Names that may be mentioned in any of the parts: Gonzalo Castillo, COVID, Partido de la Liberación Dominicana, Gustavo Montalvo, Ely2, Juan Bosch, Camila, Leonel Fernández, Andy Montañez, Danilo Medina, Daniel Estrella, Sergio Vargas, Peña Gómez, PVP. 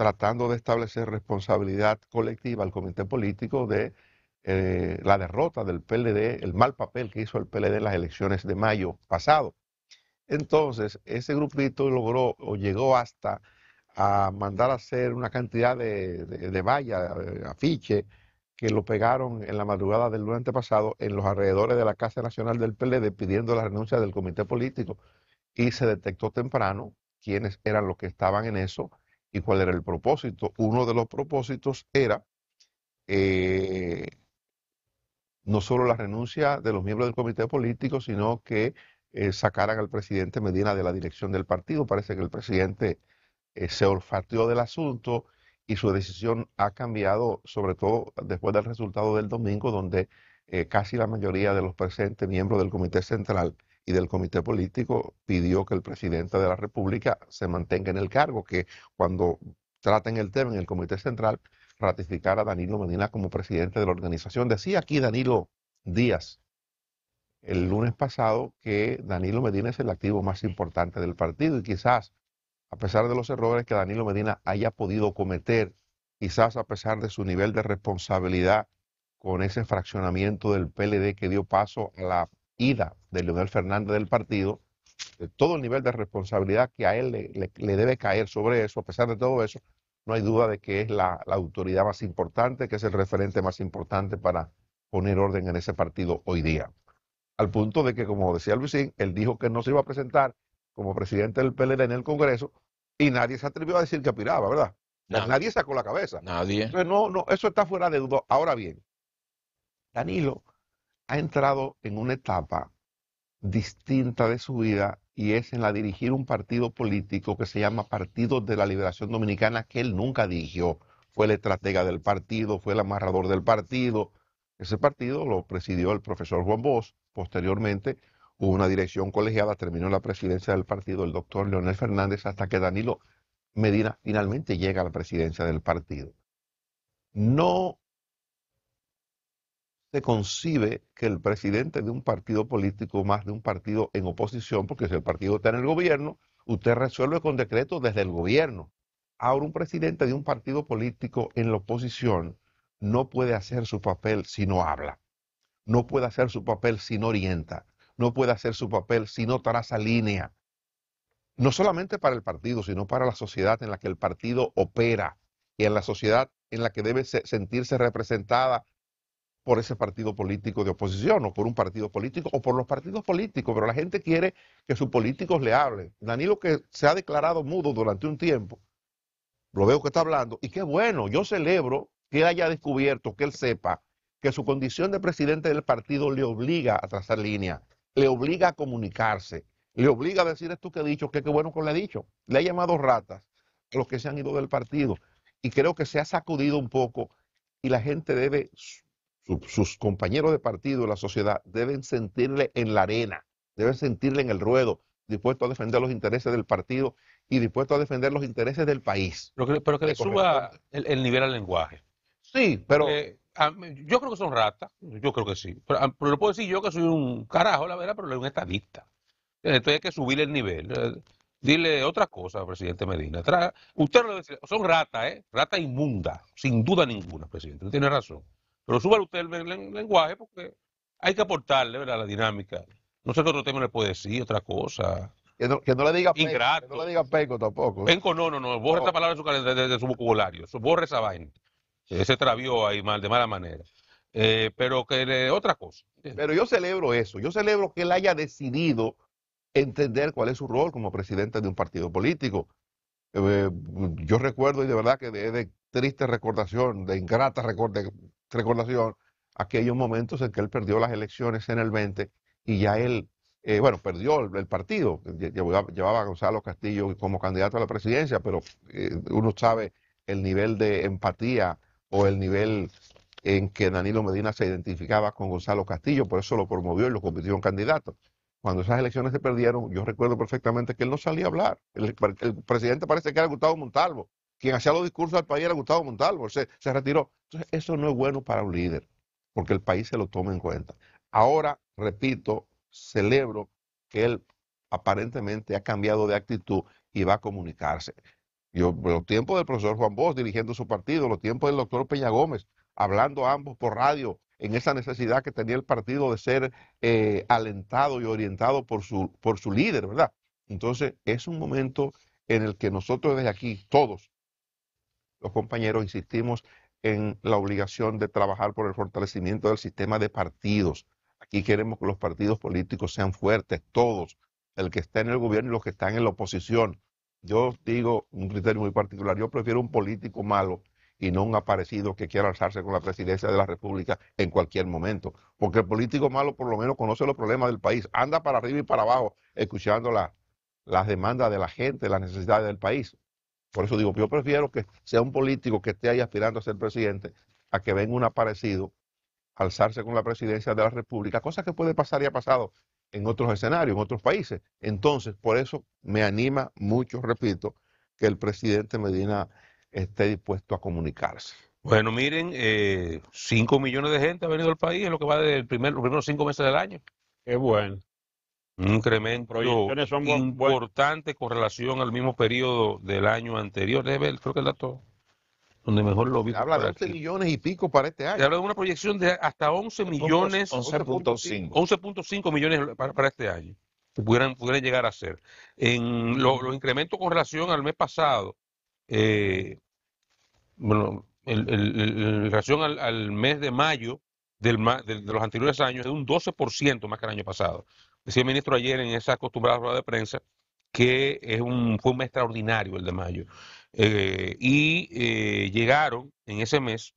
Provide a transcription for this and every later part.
tratando de establecer responsabilidad colectiva al comité político de la derrota del PLD, el mal papel que hizo el PLD en las elecciones de mayo pasado. Entonces, ese grupito logró o llegó hasta a mandar a hacer una cantidad de vallas, afiches, que lo pegaron en la madrugada del lunes antepasado en los alrededores de la Casa Nacional del PLD pidiendo la renuncia del comité político, y se detectó temprano quiénes eran los que estaban en eso y cuál era el propósito. Uno de los propósitos era no solo la renuncia de los miembros del comité político, sino que sacaran al presidente Medina de la dirección del partido. Parece que el presidente se olfateó del asunto y su decisión ha cambiado, sobre todo después del resultado del domingo, donde casi la mayoría de los presentes miembros del Comité Central y del Comité Político pidió que el presidente de la República se mantenga en el cargo, que cuando traten el tema en el Comité Central, ratificar a Danilo Medina como presidente de la organización. Decía aquí Danilo Díaz el lunes pasado que Danilo Medina es el activo más importante del partido, y quizás, a pesar de los errores que Danilo Medina haya podido cometer, quizás a pesar de su nivel de responsabilidad con ese fraccionamiento del PLD que dio paso a la ida de Leonel Fernández del partido, todo el nivel de responsabilidad que a él le debe caer sobre eso, a pesar de todo eso, no hay duda de que es la autoridad más importante, que es el referente más importante para poner orden en ese partido hoy día. Al punto de que, como decía Luisín, él dijo que no se iba a presentar como presidente del PLD en el Congreso, y nadie se atrevió a decir que aspiraba, ¿verdad? No. Nadie sacó la cabeza. Nadie. Entonces, no, eso está fuera de duda. Ahora bien, Danilo ha entrado en una etapa distinta de su vida, y es en la de dirigir un partido político que se llama Partido de la Liberación Dominicana, que él nunca dirigió. Fue el estratega del partido, fue el amarrador del partido. Ese partido lo presidió el profesor Juan Bosch. Posteriormente hubo una dirección colegiada, terminó la presidencia del partido el doctor Leonel Fernández, hasta que Danilo Medina finalmente llega a la presidencia del partido. No se concibe que el presidente de un partido político, más de un partido en oposición, porque si el partido está en el gobierno, usted resuelve con decreto desde el gobierno. Ahora, un presidente de un partido político en la oposición no puede hacer su papel si no habla, no puede hacer su papel si no orienta, no puede hacer su papel si no traza línea, no solamente para el partido, sino para la sociedad en la que el partido opera y en la sociedad en la que debe sentirse representada por ese partido político de oposición, o por un partido político, o por los partidos políticos, pero la gente quiere que sus políticos le hablen. Danilo, que se ha declarado mudo durante un tiempo, lo veo que está hablando, y qué bueno, yo celebro que haya descubierto, que él sepa que su condición de presidente del partido le obliga a trazar línea, le obliga a comunicarse, le obliga a decir esto que he dicho, que qué bueno que le he dicho. Le ha llamado ratas a los que se han ido del partido, y creo que se ha sacudido un poco, y la gente debe, sus compañeros de partido, la sociedad, deben sentirle en la arena, deben sentirle en el ruedo, dispuesto a defender los intereses del partido y dispuesto a defender los intereses del país. Pero que le suba el nivel al lenguaje. Sí, pero... yo creo que son ratas, yo creo que sí. Pero lo puedo decir yo, que soy un carajo, la verdad, pero soy un estadista. Entonces hay que subirle el nivel. Dile otra cosa, presidente Medina. Usted no debe decir, son ratas, ratas inmundas, sin duda ninguna, presidente. No tiene razón. Pero súbale usted el lenguaje, porque hay que aportarle, ¿verdad?, la dinámica. No sé qué otro tema le puede decir, otra cosa. Que no le diga penco. Que no le diga penco tampoco. Penco no. Borre esta palabra de su vocabulario. Borre esa vaina. Se travió ahí mal, de mala manera. Pero que otra cosa. Pero yo celebro eso. Yo celebro que él haya decidido entender cuál es su rol como presidente de un partido político. Yo recuerdo, y de verdad que de triste recordación, de ingrata recordación, aquellos momentos en que él perdió las elecciones en el 20, y ya él, perdió el partido. Llevaba a Gonzalo Castillo como candidato a la presidencia, pero uno sabe el nivel de empatía o el nivel en que Danilo Medina se identificaba con Gonzalo Castillo, por eso lo promovió y lo convirtió en candidato. Cuando esas elecciones se perdieron, yo recuerdo perfectamente que él no salía a hablar. El presidente parece que era Gustavo Montalvo. Quien hacía los discursos al país era Gustavo Montalvo, se retiró. Entonces, eso no es bueno para un líder, porque el país se lo toma en cuenta. Ahora, repito, celebro que él aparentemente ha cambiado de actitud y va a comunicarse. Los tiempos del profesor Juan Bosch dirigiendo su partido, los tiempos del doctor Peña Gómez, hablando ambos por radio en esa necesidad que tenía el partido de ser alentado y orientado por su líder, ¿verdad? Entonces, es un momento en el que nosotros desde aquí, todos los compañeros, insistimos en la obligación de trabajar por el fortalecimiento del sistema de partidos. Aquí queremos que los partidos políticos sean fuertes, todos, el que está en el gobierno y los que están en la oposición. Yo digo un criterio muy particular, yo prefiero un político malo y no un aparecido que quiera alzarse con la presidencia de la República en cualquier momento, porque el político malo por lo menos conoce los problemas del país, anda para arriba y para abajo escuchando las demandas de la gente, las necesidades del país. Por eso digo, yo prefiero que sea un político que esté ahí aspirando a ser presidente, a que venga un aparecido, alzarse con la presidencia de la República, cosa que puede pasar y ha pasado en otros escenarios, en otros países. Entonces, por eso me anima mucho, repito, que el presidente Medina esté dispuesto a comunicarse. Bueno, miren, 5 millones de gente ha venido al país en lo que va de los primeros 5 meses del año. Qué bueno. Un incremento importante con relación al mismo periodo del año anterior. Creo que el dato donde mejor lo vi. Habla de 11 millones y pico para este año. Se habla de una proyección de hasta 11 millones. 11.5. 11.5 millones para este año. Que pudieran llegar a ser. En los incrementos con relación al mes pasado, bueno, en relación al mes de mayo de los anteriores años, de un 12% más que el año pasado. Decía el ministro ayer en esa acostumbrada rueda de prensa que fue un mes extraordinario el de mayo. Llegaron en ese mes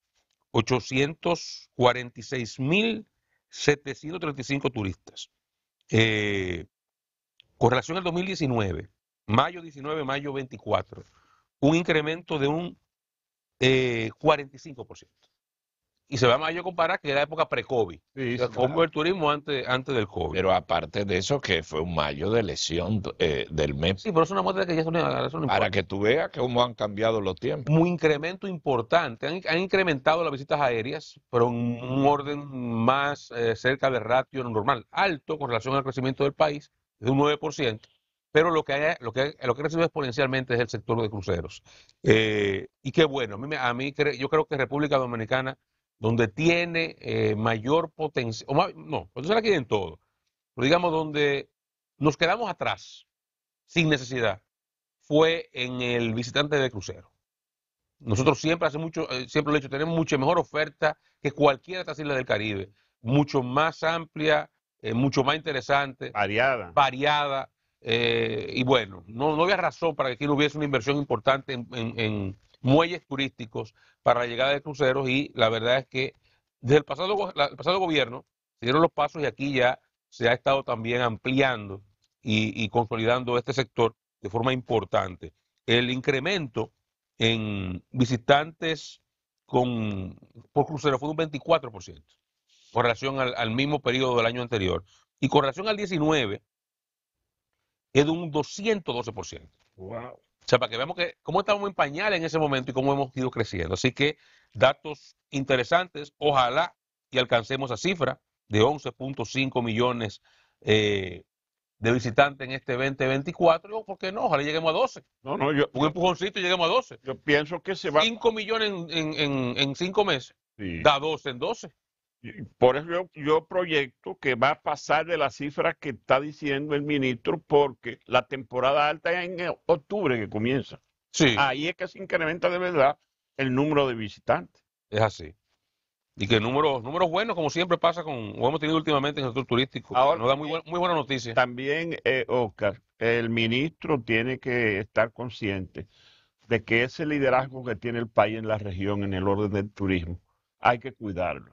846.735 turistas. Con relación al 2019, mayo 19, mayo 24, un incremento de un 45%. Y se va más a comparar que era la época pre-COVID. Sí, claro. Como el turismo antes del COVID. Pero aparte de eso, que fue un mayo de elección del mes. Sí, pero es una muestra que ya son no para que tú veas cómo han cambiado los tiempos. Un incremento importante. Han incrementado las visitas aéreas, pero en un orden más cerca del ratio normal. Alto con relación al crecimiento del país, de un 9%. Pero lo que ha crecido exponencialmente es el sector de cruceros. Y qué bueno. Yo creo que República Dominicana, donde tiene mayor potencial, no, pues se la quieren todo, pero digamos donde nos quedamos atrás, sin necesidad, fue en el visitante de crucero. Nosotros siempre lo he dicho, tenemos mucha mejor oferta que cualquier otra isla del Caribe, mucho más amplia, mucho más interesante. Variada. Y bueno, no había razón para que aquí no hubiese una inversión importante en muelles turísticos para la llegada de cruceros, y la verdad es que desde el pasado gobierno se dieron los pasos y aquí ya se ha estado también ampliando y consolidando este sector de forma importante. El incremento en visitantes por crucero fue un 24% con relación al mismo periodo del año anterior, y con relación al 19 es de un 212%. Wow. O sea, para que veamos cómo estábamos en pañales en ese momento y cómo hemos ido creciendo. Así que datos interesantes, ojalá y alcancemos esa cifra de 11.5 millones de visitantes en este 2024. ¿Por qué no? Ojalá lleguemos a 12. Un empujoncito y lleguemos a 12. Yo pienso que se va... 5 millones en 5 meses, sí. Da 12 en 12. Por eso yo proyecto que va a pasar de la cifra que está diciendo el ministro, porque la temporada alta es en octubre que comienza. Sí. Ahí es que se incrementa de verdad el número de visitantes. Es así. Y que números buenos, como siempre pasa o hemos tenido últimamente en el sector turístico. Ahora, nos da muy buena noticia. También, Oscar, el ministro tiene que estar consciente de que ese liderazgo que tiene el país en la región, en el orden del turismo, hay que cuidarlo.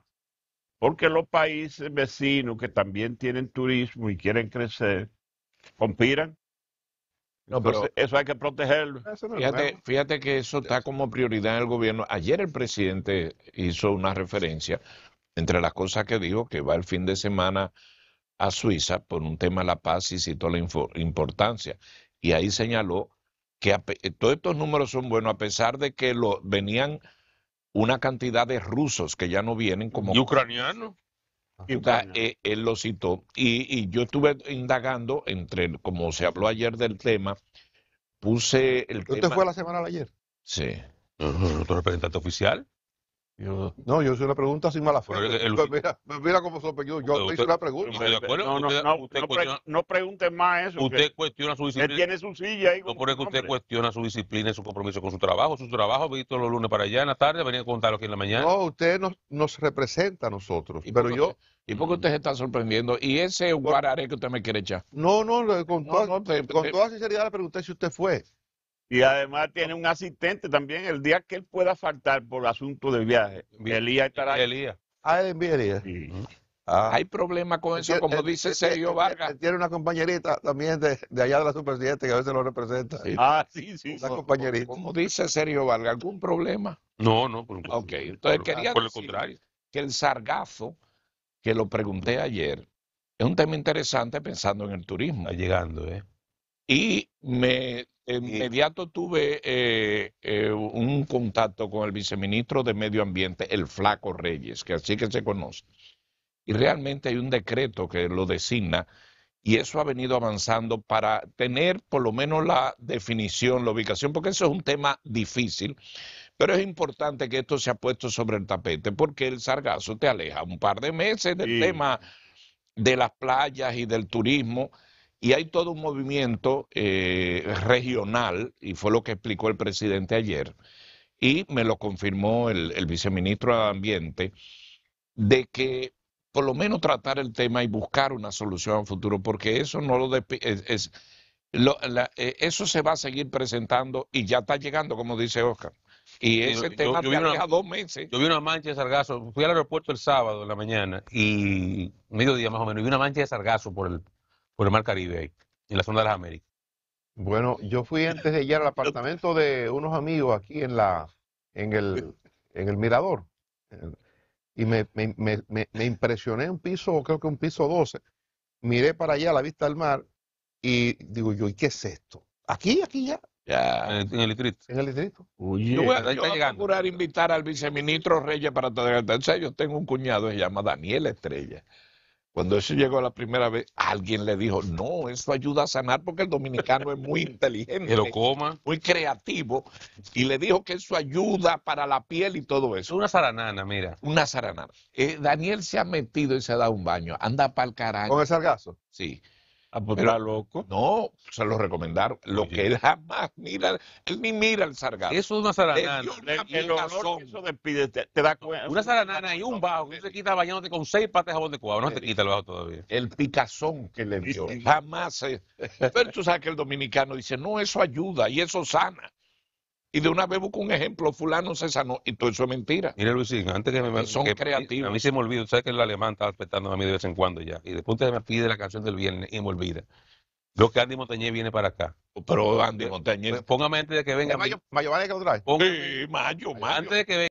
Porque los países vecinos que también tienen turismo y quieren crecer, conspiran. No, pero eso hay que protegerlo. Fíjate que eso está como prioridad en el gobierno. Ayer el presidente hizo una referencia, entre las cosas que dijo, que va el fin de semana a Suiza por un tema de la paz y citó la importancia. Y ahí señaló que todos estos números son buenos, a pesar de que venían una cantidad de rusos que ya no vienen como... Y ucranianos. Él lo citó. Y yo estuve indagando, como se habló ayer del tema, Puse el tema... ¿Usted fue a la semanal ayer? Sí. ¿Tú representante oficial? No, yo hice una pregunta sin mala fe. Mira cómo sospechoso. Yo hice una pregunta. No pregunte más eso. Usted cuestiona su disciplina. Él tiene su silla ahí. No, por eso usted cuestiona su disciplina y su compromiso con su trabajo. Su trabajo, visto los lunes para allá en la tarde, venía a contarlo aquí en la mañana. No, usted nos representa a nosotros. Pero yo... ¿Y por qué usted se está sorprendiendo? ¿Y ese guararé que usted me quiere echar? No, no, con toda sinceridad le pregunté si usted fue. Y además tiene un asistente también. El día que él pueda faltar por asunto de viaje, Elías estará ahí. Elías. Ah, él envía Elías. Sí. Ah. Hay problemas con eso, como dice Sergio Vargas. Tiene una compañerita también de allá de la supersidente que a veces lo representa. Sí. Ah, sí, sí. Una compañerita. Como dice Sergio Vargas, ¿algún problema? No, no. Ok, entonces quería por el contrario. Que el sargazo, que lo pregunté ayer, es un tema interesante pensando en el turismo. Está llegando, ¿eh? Y me... inmediato tuve un contacto con el viceministro de Medio Ambiente, el Flaco Reyes, que así que se conoce. Y realmente hay un decreto que lo designa y eso ha venido avanzando para tener por lo menos la definición, la ubicación, porque eso es un tema difícil, pero es importante que esto se ha puesto sobre el tapete porque el sargazo te aleja un par de meses del tema de las playas y del turismo. Y hay todo un movimiento regional, y fue lo que explicó el presidente ayer, y me lo confirmó el viceministro de Ambiente, de que por lo menos tratar el tema y buscar una solución a futuro, porque eso no lo eso se va a seguir presentando y ya está llegando, como dice Oscar. Y ese tema te aleja 2 meses. Yo vi una mancha de sargazo, fui al aeropuerto el sábado en la mañana, y mediodía más o menos, y vi una mancha de sargazo por el Mar Caribe, ahí, en la zona de las Américas. Bueno, yo fui antes de llegar al apartamento de unos amigos aquí en el Mirador. Y me impresioné un piso, creo que un piso 12. Miré para allá a la vista del mar y digo yo, ¿y qué es esto? Aquí ya. En el distrito. En el distrito. Oye, yo voy a procurar invitar al viceministro Reyes para tratar. Yo tengo un cuñado que se llama Daniel Estrella. Cuando eso llegó la primera vez, alguien le dijo, no, eso ayuda a sanar porque el dominicano es muy inteligente, que lo coma, muy creativo, y le dijo que eso ayuda para la piel y todo eso. Una zaranana, mira. Una zaranana. Daniel se ha metido y se ha dado un baño, anda para el carajo. ¿Con el sargazo? Sí. ¿Pero loco? No, se lo recomendaron. Lo que él jamás mira, él ni mira el sargazo. Eso es una zaranana. El olor que eso despide, te da cuenta. Una zaranana y un bajo. No se quita bañándote con 6 patas de jabón de cuadro. No te quita el bajo todavía. El picazón que le dio. Jamás. Pero tú sabes que el dominicano dice, no, eso ayuda y eso sana. Y de una vez busco un ejemplo, fulano se sanó, y todo eso es mentira. Mira, Luisín, antes que me... Son creativos. A mí se me olvida, sabes que el alemán está afectando a mí de vez en cuando ya, y después usted me pide la canción del viernes y me olvida. Creo que Andy Montañez viene para acá. Pero Andy Montañez... Póngame antes de que venga... Mayo, ¿vale que lo trae? Sí, Mayo. Antes de que venga...